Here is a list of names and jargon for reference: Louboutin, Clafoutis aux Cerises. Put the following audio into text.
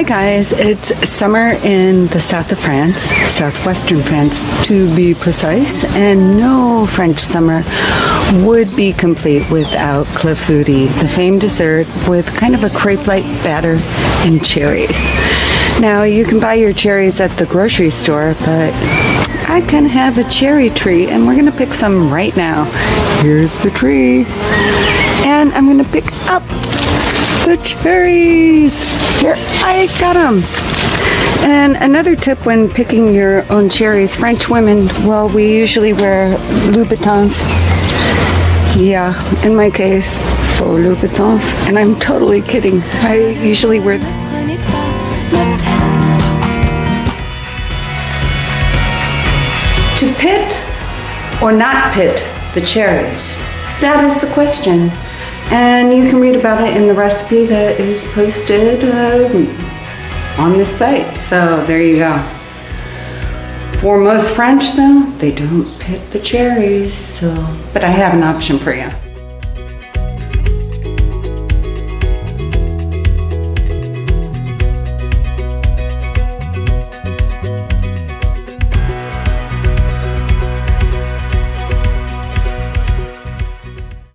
Hi guys, it's summer in the south of France, southwestern France to be precise, and no French summer would be complete without clafoutis, the famed dessert with kind of a crepe-like batter and cherries. Now you can buy your cherries at the grocery store, but I can have a cherry tree and we're going to pick some right now. Here's the tree. And I'm going to pick up the cherries. Here, I got them. And another tip when picking your own cherries, French women, well, we usually wear Louboutins. Yeah, in my case, faux Louboutins. And I'm totally kidding. I usually wear them. To pit or not pit the cherries? That is the question. And you can read about it in the recipe that is posted on this site. So there you go. For most French though, they don't pit the cherries, so. But I have an option for you.